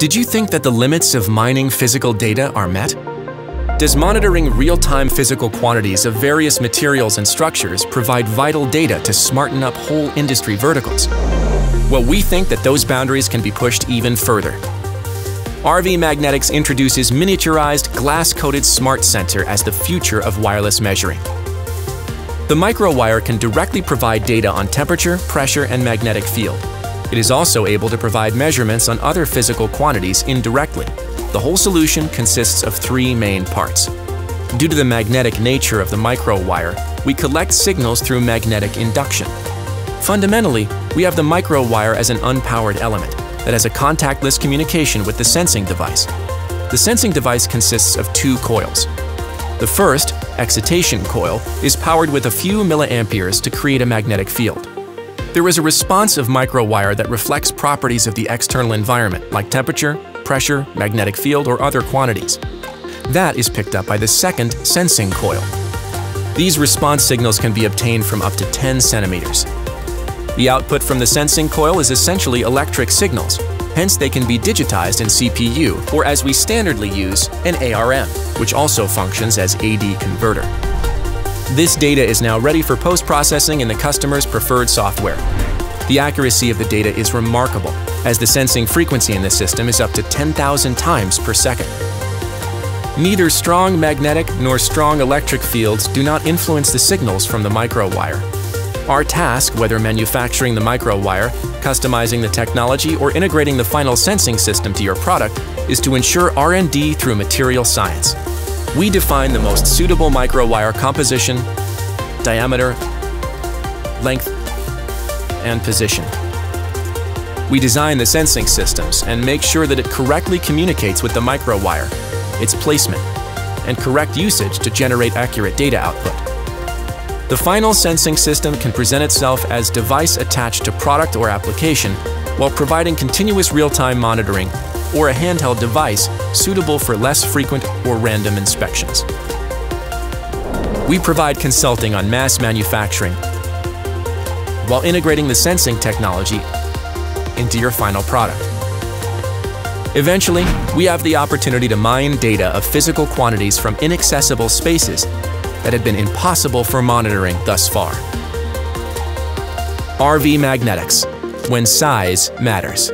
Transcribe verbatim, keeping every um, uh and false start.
Did you think that the limits of mining physical data are met? Does monitoring real-time physical quantities of various materials and structures provide vital data to smarten up whole industry verticals? Well, we think that those boundaries can be pushed even further. R V Magnetics introduces miniaturized, glass-coated smart sensor as the future of wireless measuring. The MicroWire can directly provide data on temperature, pressure, and magnetic field. It is also able to provide measurements on other physical quantities indirectly. The whole solution consists of three main parts. Due to the magnetic nature of the MicroWire, we collect signals through magnetic induction. Fundamentally, we have the MicroWire as an unpowered element that has a contactless communication with the sensing device. The sensing device consists of two coils. The first, excitation coil, is powered with a few milliamperes to create a magnetic field. There is a responsive microwire that reflects properties of the external environment like temperature, pressure, magnetic field, or other quantities. That is picked up by the second sensing coil. These response signals can be obtained from up to ten centimeters. The output from the sensing coil is essentially electric signals, hence they can be digitized in C P U, or as we standardly use, an A R M, which also functions as A D converter. This data is now ready for post-processing in the customer's preferred software. The accuracy of the data is remarkable, as the sensing frequency in this system is up to ten thousand times per second. Neither strong magnetic nor strong electric fields do not influence the signals from the microwire. Our task, whether manufacturing the microwire, customizing the technology, or integrating the final sensing system to your product, is to ensure R and D through material science. We define the most suitable microwire composition, diameter, length, and position. We design the sensing systems and make sure that it correctly communicates with the microwire, its placement, and correct usage to generate accurate data output. The final sensing system can present itself as device attached to product or application while providing continuous real-time monitoring or a handheld device suitable for less frequent or random inspections. We provide consulting on mass manufacturing while integrating the sensing technology into your final product. Eventually, we have the opportunity to mine data of physical quantities from inaccessible spaces that had been impossible for monitoring thus far. R V Magnetics, when size matters.